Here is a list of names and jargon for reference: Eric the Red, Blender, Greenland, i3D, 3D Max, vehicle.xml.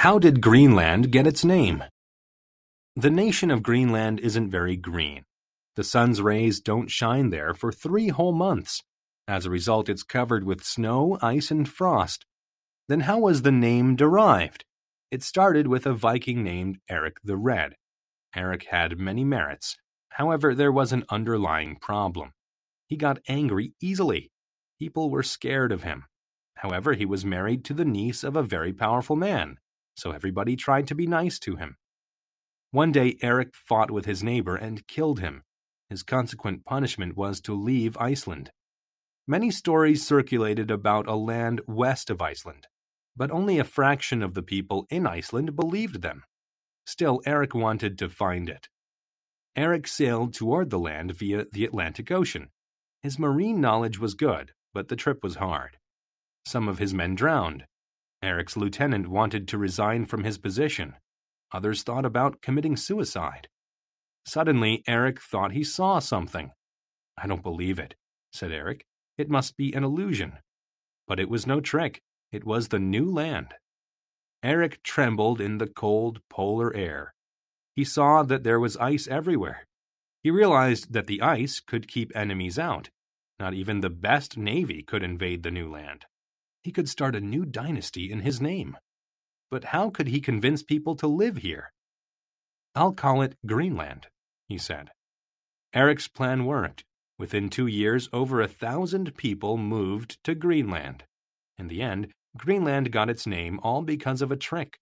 How did Greenland get its name? The nation of Greenland isn't very green. The sun's rays don't shine there for 3 whole months. As a result, it's covered with snow, ice, and frost. Then how was the name derived? It started with a Viking named Eric the Red. Eric had many merits. However, there was an underlying problem. He got angry easily. People were scared of him. However, he was married to the niece of a very powerful man, so everybody tried to be nice to him. One day, Eric fought with his neighbor and killed him. His consequent punishment was to leave Iceland. Many stories circulated about a land west of Iceland, but only a fraction of the people in Iceland believed them. Still, Eric wanted to find it. Eric sailed toward the land via the Atlantic Ocean. His marine knowledge was good, but the trip was hard. Some of his men drowned. Eric's lieutenant wanted to resign from his position. Others thought about committing suicide. Suddenly, Eric thought he saw something. "I don't believe it," said Eric. "It must be an illusion." But it was no trick. It was the new land. Eric trembled in the cold polar air. He saw that there was ice everywhere. He realized that the ice could keep enemies out. Not even the best navy could invade the new land. He could start a new dynasty in his name. But how could he convince people to live here? "I'll call it Greenland," he said. Eric's plan worked. Within 2 years, over 1,000 people moved to Greenland. In the end, Greenland got its name all because of a trick.